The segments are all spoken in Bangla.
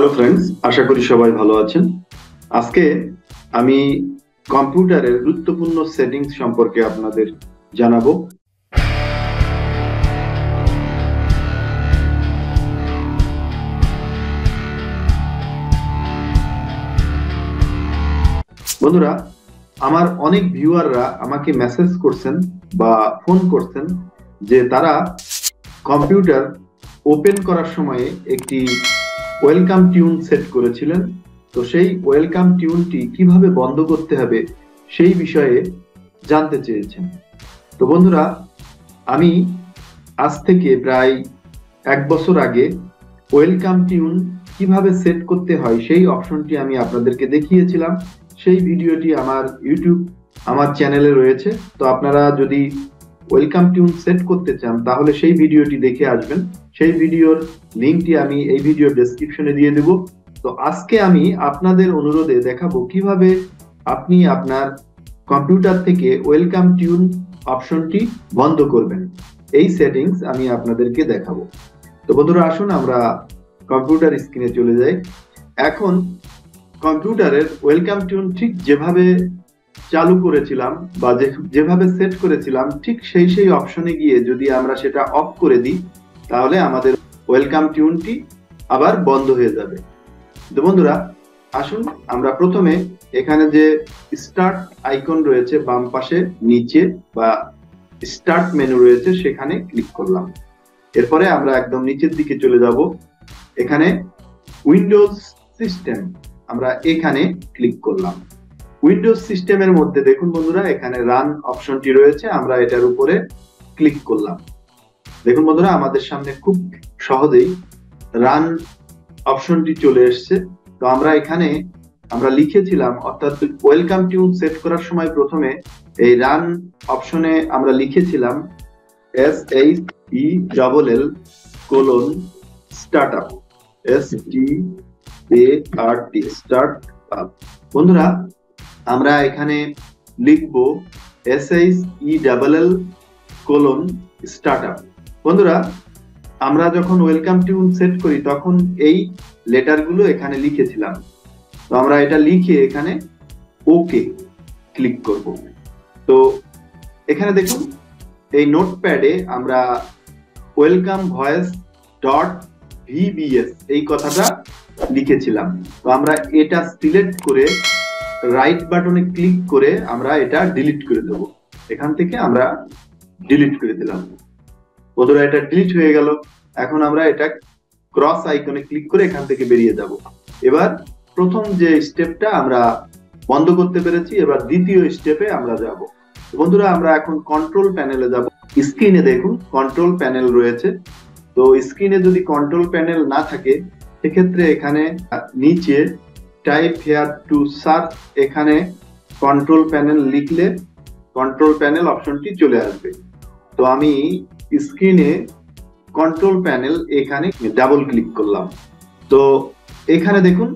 हेलो फ्रेंड्स आशा करी सबाई भालो आছেন। আজকে আমি কম্পিউটারের গুরুত্বপূর্ণ সেটিংস সম্পর্কে আপনাদের জানাবো। বন্ধুরা আমার অনেক ভিউয়াররা আমাকে মেসেজ করছেন বা ফোন করছেন যে তারা কম্পিউটার ওপেন করার সময় একটি ওয়েলকাম টিউন সেট করেছিলেন, তো সেই ওয়েলকাম টিউনটি কিভাবে বন্ধ করতে হবে সেই বিষয়ে জানতে চেয়েছেন। তো বন্ধুরা আমি আজ থেকে প্রায় এক বছর আগে ওয়েলকাম টিউন কিভাবে সেট করতে হয় সেই অপশনটি আমি আপনাদেরকে দেখিয়েছিলাম। সেই ভিডিওটি আমার ইউটিউব আমার চ্যানেলে রয়েছে, তো আপনারা যদি ওয়েলকাম টিউন সেট করতে চান তাহলে সেই ভিডিওটি দেখে আসবেন। সেই ভিডিওর লিঙ্কটি আমি এই ভিডিওর ডেসক্রিপশনে দিয়ে দেব। তো আজকে আমি আপনাদের অনুরোধে দেখাবো কিভাবে আপনি আপনার কম্পিউটার থেকে ওয়েলকাম টিউন অপশনটি বন্ধ করবেন। এই সেটিংস আমি আপনাদেরকে দেখাবো। তো বন্ধুরা আসুন আমরা কম্পিউটার স্ক্রিনে চলে যাই। এখন কম্পিউটারের ওয়েলকাম টিউন ঠিক যেভাবে চালু করেছিলাম বা যেভাবে সেট করেছিলাম ঠিক সেই অপশনে গিয়ে যদি আমরা সেটা অফ করে দিই তাহলে আমাদের ওয়েলকাম টিউনটি আবার বন্ধ হয়ে যাবে। তো বন্ধুরা আসুন আমরা প্রথমে এখানে যে স্টার্ট আইকন রয়েছে বাম পাশে নিচে বা স্টার্ট মেনু রয়েছে সেখানে ক্লিক করলাম। এরপরে আমরা একদম নিচের দিকে চলে যাব। এখানে উইন্ডোজ সিস্টেম আমরা এখানে ক্লিক করলাম। উইন্ডোজ সিস্টেমের মধ্যে দেখুন বন্ধুরা এখানে রান অপশনটি রয়েছে, আমরা এটার উপরে ক্লিক করলাম। দেখুন বন্ধুরা আমাদের সামনে খুব সহজেই রান অপশনটি চলে এসছে। তো আমরা এখানে আমরা লিখেছিলাম অর্থাৎ ওয়েলকাম টিউন সেট করার সময় প্রথমে এই রান অপশনে আমরা লিখেছিলাম SHELL:\startup START startup। বন্ধুরা আমরা এখানে লিখব SHELL:\startup। বন্ধুরা আমরা যখন ওয়েলকাম টিউন সেট করি তখন এই লেটারগুলো এখানে লিখেছিলাম, তো আমরা এটা লিখে এখানে ওকে ক্লিক করব। তো এখানে দেখুন এই নোটপ্যাডে আমরা welcomevoice.vbs এই কথাটা লিখেছিলাম, তো আমরা এটা সিলেক্ট করে রাইট বাটনে ক্লিক করে আমরা এটা ডিলিট করে দেব। এখান থেকে আমরা ডিলিট করে দিলাম। বন্ধুরা এটা ডিলিট হয়ে গেল। এখন আমরা এটা ক্রস আইকনে ক্লিক করে এখান থেকে বেরিয়ে যাব। এবার প্রথম যে স্টেপটা আমরা বন্ধ করতে পেরেছি, এবার দ্বিতীয় স্টেপে আমরা যাব। বন্ধুরা আমরা এখন কন্ট্রোল প্যানেলে যাব। স্ক্রিনে দেখুন কন্ট্রোল প্যানেল রয়েছে, তো স্ক্রিনে যদি কন্ট্রোল প্যানেল না থাকে সেক্ষেত্রে এখানে নিচে টাইপ হেয়ার টু সার্চ এখানে কন্ট্রোল প্যানেল লিখলে কন্ট্রোল প্যানেল অপশনটি চলে আসবে। তো আমি স্ক্রিনে কন্ট্রোল প্যানেল এখানে ডাবল ক্লিক করলাম। তো এখানে দেখুন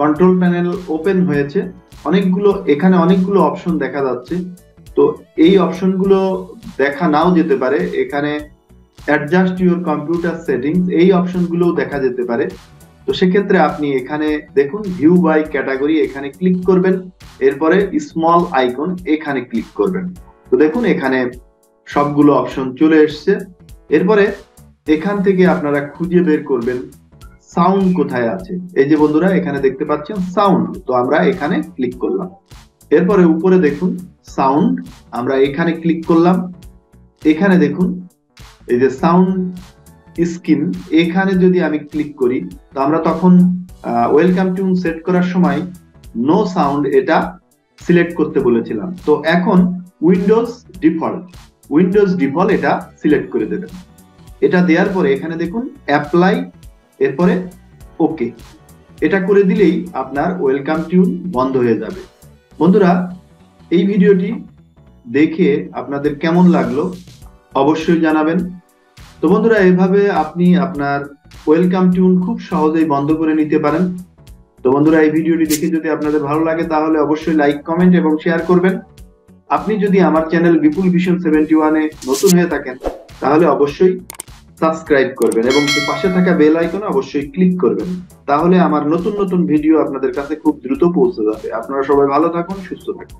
কন্ট্রোল প্যানেল ওপেন হয়েছে। এখানে অনেকগুলো অপশন দেখা যাচ্ছে, তো এই অপশনগুলো দেখা নাও যেতে পারে। এখানে অ্যাডজাস্ট ইউর কম্পিউটার সেটিংস এই অপশনগুলোও দেখা যেতে পারে। তো সেক্ষেত্রে আপনি এখানে দেখুন ভিউ বাই ক্যাটাগরি এখানে ক্লিক করবেন, এরপরে স্মল আইকন এখানে ক্লিক করবেন। তো দেখুন এখানে সবগুলো অপশন চলে এসছে। এরপরে এখান থেকে আপনারা খুঁজে বের করবেন সাউন্ড কোথায় আছে। এই যে বন্ধুরা এখানে দেখতে পাচ্ছেন সাউন্ড, তো আমরা এখানে ক্লিক করলাম। এরপরে উপরে দেখুন সাউন্ড, আমরা এখানে ক্লিক করলাম। এখানে দেখুন এই যে সাউন্ড স্কিম এখানে যদি আমি ক্লিক করি তো আমরা তখন ওয়েলকাম টিউন সেট করার সময় নো সাউন্ড এটা সিলেক্ট করতে বলেছিলাম। তো এখন উইন্ডোজ ডিফল্ট এটা সিলেক্ট করে দেবেন। এটা দেওয়ার পরে এখানে দেখুন অ্যাপ্লাই এরপরে ওকে, এটা করে দিলেই আপনার ওয়েলকাম টিউন বন্ধ হয়ে যাবে। বন্ধুরা এই ভিডিওটি দেখে আপনাদের কেমন লাগলো অবশ্যই জানাবেন। তো বন্ধুরা এভাবে আপনি আপনার ওয়েলকাম টিউন খুব সহজেই বন্ধ করে নিতে পারেন। তো বন্ধুরা এই ভিডিওটি দেখে যদি আপনাদের ভালো লাগে তাহলে অবশ্যই লাইক কমেন্ট এবং শেয়ার করবেন। আপনি যদি আমার চ্যানেল বিপুল ভিশন 71-এ নতুন হয়ে থাকেন তাহলে অবশ্যই सब्सक्राइब करবেন এবং পাশে থাকা বেল আইকনে অবশ্যই ক্লিক করবেন। তাহলে আমার নতুন নতুন ভিডিও আপনাদের কাছে খুব দ্রুত পৌঁছে যাবে। আপনারা সবাই ভালো থাকুন, সুস্থ থাকুন।